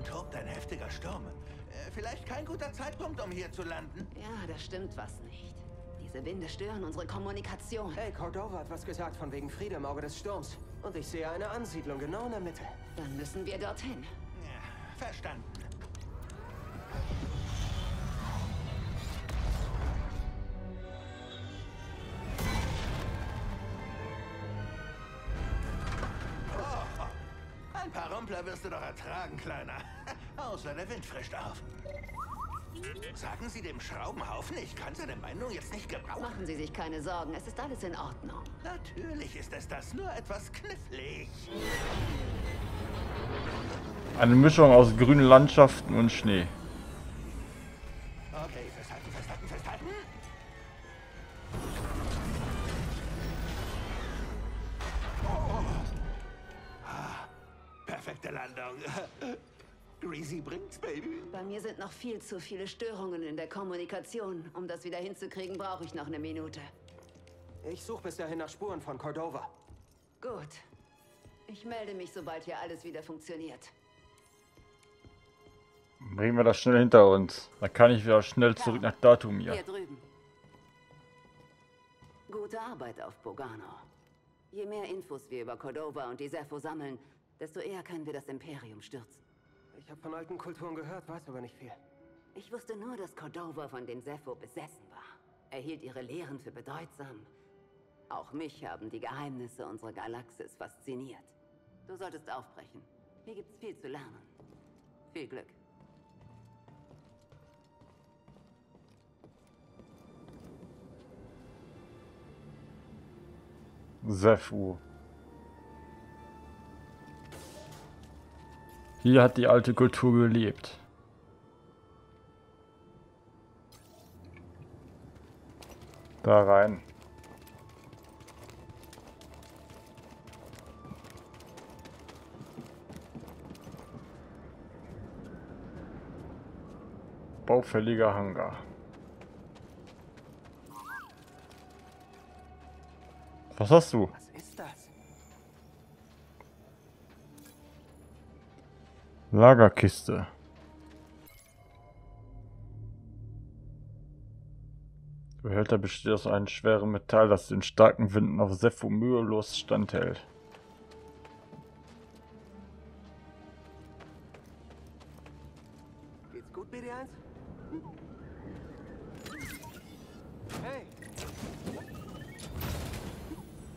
Norden tobt ein heftiger Sturm. Vielleicht kein guter Zeitpunkt, um hier zu landen. Ja, da stimmt was nicht. Diese Winde stören unsere Kommunikation. Hey, Cordova hat was gesagt von wegen Friede im Auge des Sturms. Und ich sehe eine Ansiedlung genau in der Mitte. Dann müssen wir dorthin. Ja, verstanden. Ein paar Rumpler wirst du doch ertragen, Kleiner. Außer der Wind frischt auf. Sagen Sie dem Schraubenhaufen, ich kann seine Meinung jetzt nicht gebrauchen. Machen Sie sich keine Sorgen, es ist alles in Ordnung. Natürlich ist es das, nur etwas knifflig. Eine Mischung aus grünen Landschaften und Schnee. Okay, festhalten, festhalten, festhalten. Oh. Ah, perfekte Landung. Greasy bringt's, Baby. Bei mir sind noch viel zu viele Störungen in der Kommunikation. Um das wieder hinzukriegen, brauche ich noch eine Minute. Ich suche bis dahin nach Spuren von Cordova. Gut. Ich melde mich, sobald hier alles wieder funktioniert. Bringen wir das schnell hinter uns. Dann kann ich wieder schnell zurück nach Datumir. Hier drüben. Gute Arbeit auf Bogano. Je mehr Infos wir über Cordova und die Zeffo sammeln, desto eher können wir das Imperium stürzen. Ich habe von alten Kulturen gehört, weiß aber nicht viel. Ich wusste nur, dass Cordova von den Zeffo besessen war. Er hielt ihre Lehren für bedeutsam. Auch mich haben die Geheimnisse unserer Galaxis fasziniert. Du solltest aufbrechen. Hier gibt's viel zu lernen. Viel Glück. Zeffo. Hier hat die alte Kultur gelebt. Da rein. Baufälliger Hangar. Was hast du? Was ist das? Lagerkiste. Der Behälter besteht aus einem schweren Metall, das den starken Winden auf Zeffo mühelos standhält. Geht's gut, BD-1? Hey!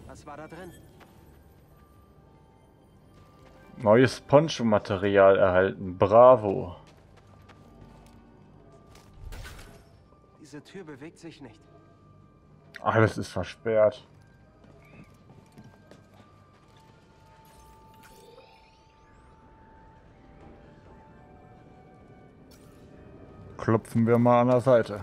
Was war da drin? Neues Poncho-Material erhalten. Bravo. Diese Tür bewegt sich nicht. Alles ist versperrt. Klopfen wir mal an der Seite.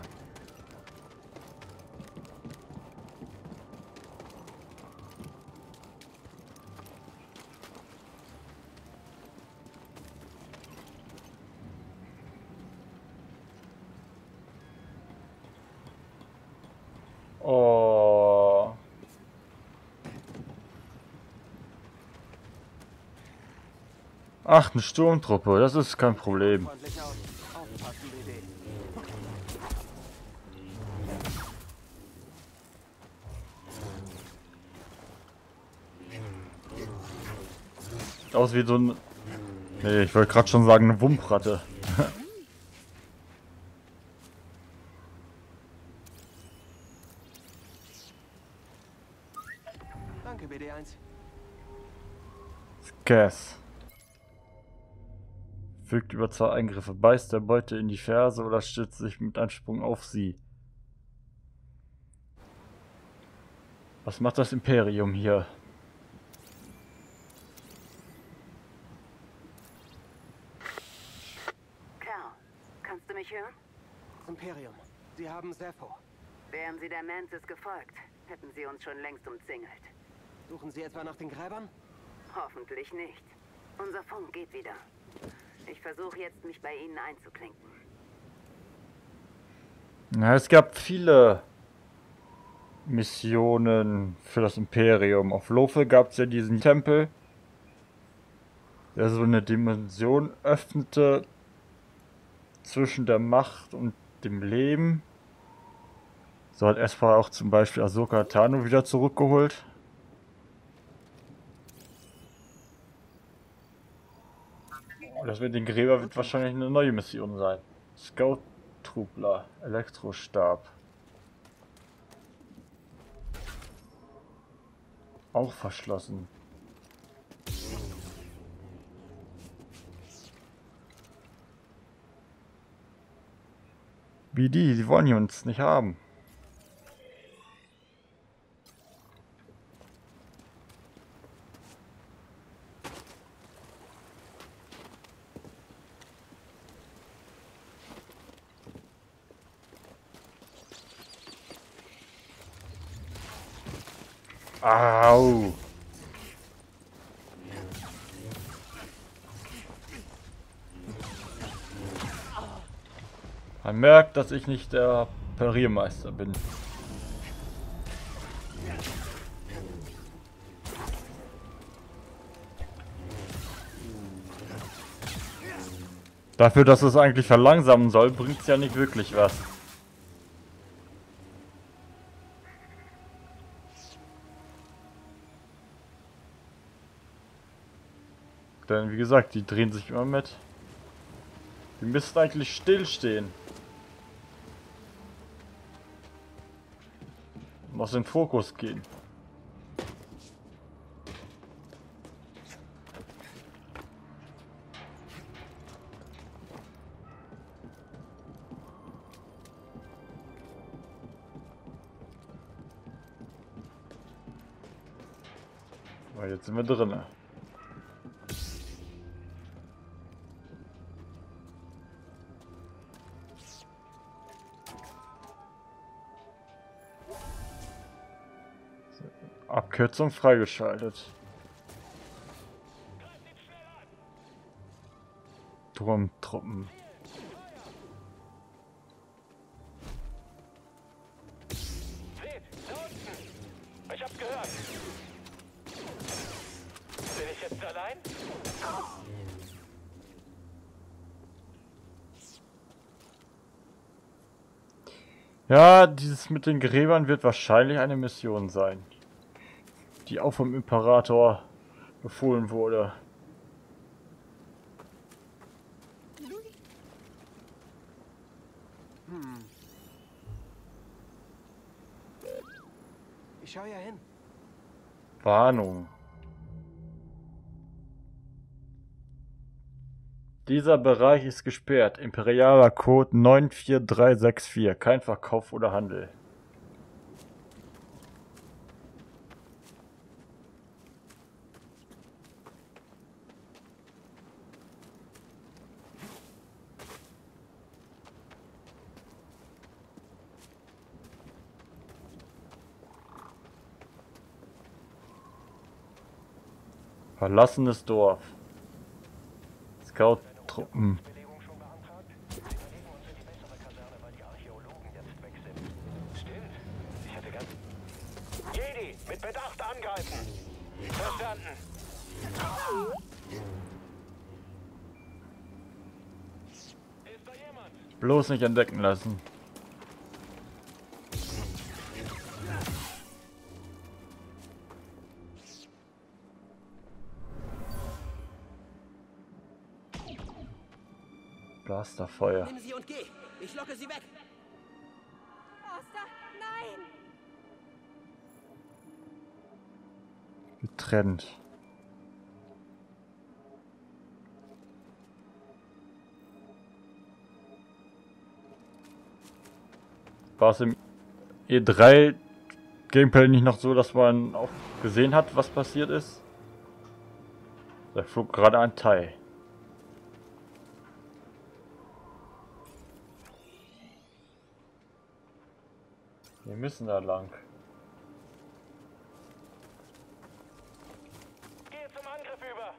Ach, eine Sturmtruppe, das ist kein Problem. Sieht aus wie so ein... Nee, ich wollte gerade schon sagen, eine Wumpratte. Danke, BD1. Scass. Fügt über zwei Eingriffe, beißt der Beute in die Ferse oder stützt sich mit einem Sprung auf sie. Was macht das Imperium hier? Cal, kannst du mich hören? Imperium, Sie haben Zeffo. Wären Sie der Mantis gefolgt, hätten Sie uns schon längst umzingelt. Suchen Sie etwa nach den Gräbern? Hoffentlich nicht. Unser Funk geht wieder. Ich versuche jetzt, mich bei Ihnen einzuklinken. Na, es gab viele Missionen für das Imperium. Auf Lothal gab es ja diesen Tempel, der so eine Dimension öffnete zwischen der Macht und dem Leben. So hat Espa auch zum Beispiel Ahsoka Tano wieder zurückgeholt. Und das mit den Gräber wird wahrscheinlich eine neue Mission sein. Scout-Trubler, Elektrostab. Auch verschlossen. BD, die wollen uns nicht haben. Au! Man merkt, dass ich nicht der Pariermeister bin. Dafür, dass es eigentlich verlangsamen soll, bringt es ja nicht wirklich was. Denn wie gesagt, die drehen sich immer mit. Die müssen eigentlich stillstehen. Und aus dem Fokus gehen. Aber jetzt sind wir drin. Abkürzung freigeschaltet. Turmtruppen. Seht, da unten. Ich hab's gehört. Bin ich jetzt allein? Ja, dieses mit den Gräbern wird wahrscheinlich eine Mission sein, die auch vom Imperator befohlen wurde. Ich schau ja hin. Warnung. Dieser Bereich ist gesperrt. Imperialer Code 94364. Kein Verkauf oder Handel. Verlassenes Dorf. Scout-Truppen. Jedi, mit Bedacht angreifen. Verstanden. Bloß nicht entdecken lassen. Blasterfeuer. Nimm sie und geh. Ich locke sie weg. Blaster, nein. Getrennt. War es im E3 Gameplay nicht noch so, dass man auch gesehen hat, was passiert ist? Da flog gerade ein Teil. Wir müssen da lang. Geh zum Angriff über.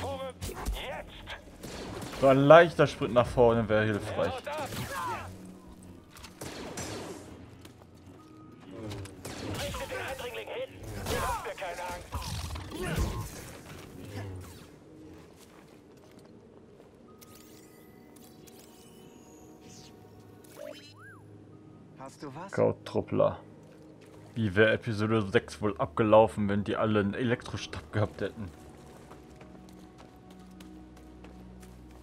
Vorwärts, jetzt! So ein leichter Sprint nach vorne wäre hilfreich. Scout-Truppler. Wie wäre Episode 6 wohl abgelaufen, wenn die alle einen Elektrostab gehabt hätten?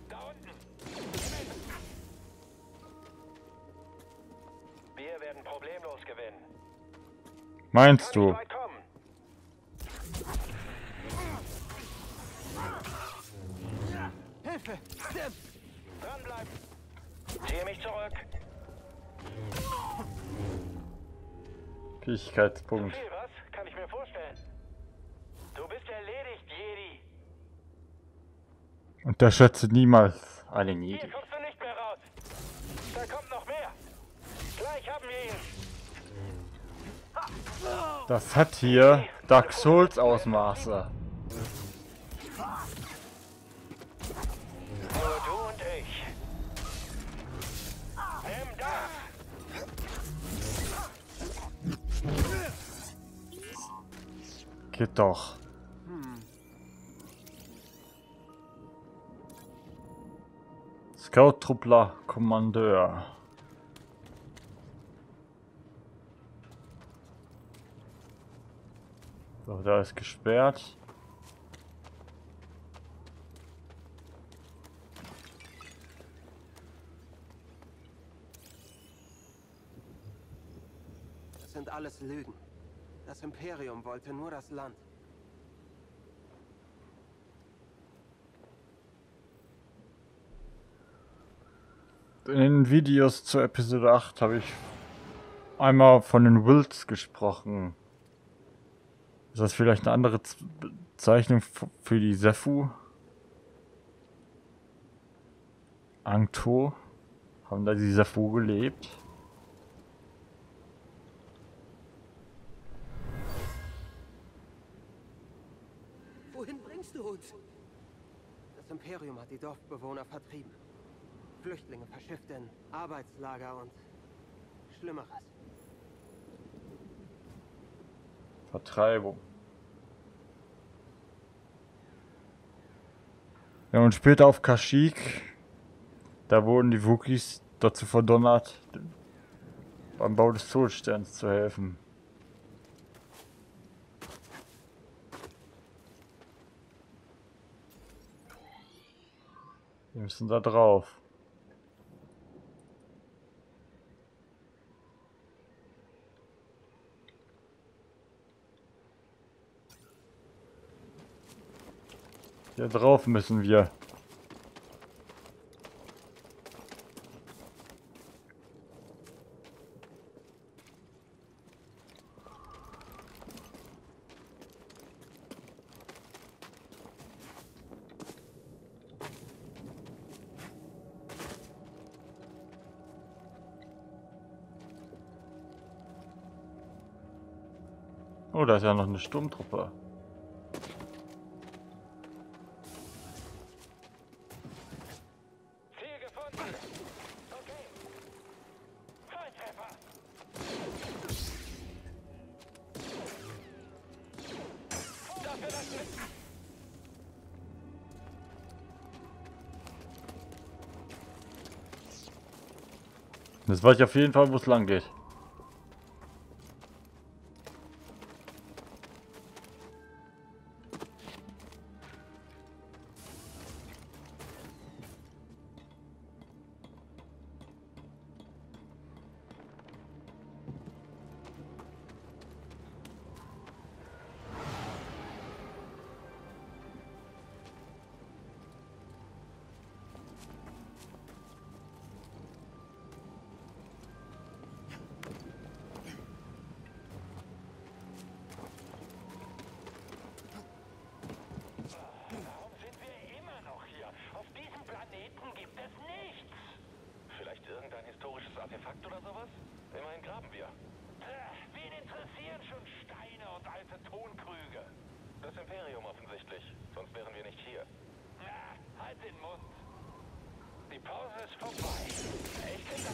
Da unten. Wir werden problemlos gewinnen. Meinst du? Hilfe! Dran bleiben! Ziehe mich zurück! Fähigkeitspunkt. Viel, was? Kann ich mir vorstellen. Du bist erledigt, Jedi. Unterschätze niemals einen Jedi. Hier kommst du nicht mehr raus. Da kommt noch mehr. Gleich haben wir ihn. Das hat hier Dark Souls Ausmaße. Nur du und ich. Geht doch. Scout-Truppler Kommandeur. So, da ist gesperrt. Das sind alles Lügen. Das Imperium wollte nur das Land. In den Videos zu Episode 8 habe ich einmal von den Wilds gesprochen. Ist das vielleicht eine andere Bezeichnung für die Sephu? Angto? Haben da die Sephu gelebt? Das Imperium hat die Dorfbewohner vertrieben. Flüchtlinge verschifft in Arbeitslager und Schlimmeres. Vertreibung. Ja, und später auf Kashyyyk, da wurden die Wookies dazu verdonnert, beim Bau des Zollsterns zu helfen. Wir müssen da drauf. Hier drauf müssen wir. Oh, da ist ja noch eine Sturmtruppe. Ziel gefunden. Okay. Volltreffer. Dafür das mit. Das weiß ich auf jeden Fall, wo es lang geht.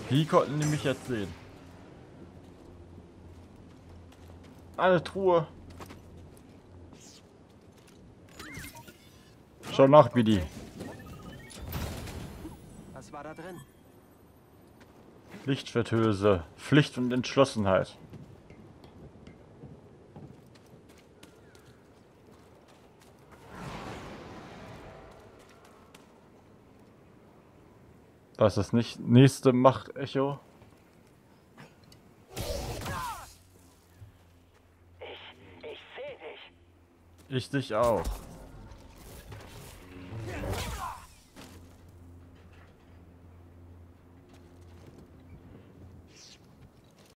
Die konnten die mich jetzt sehen. Eine Truhe. Schau nach, BD. Was war da drin? Lichtschwerthülse. Pflicht und Entschlossenheit. Das ist nicht nächste Machtecho. Ich sehe dich. Ich dich auch.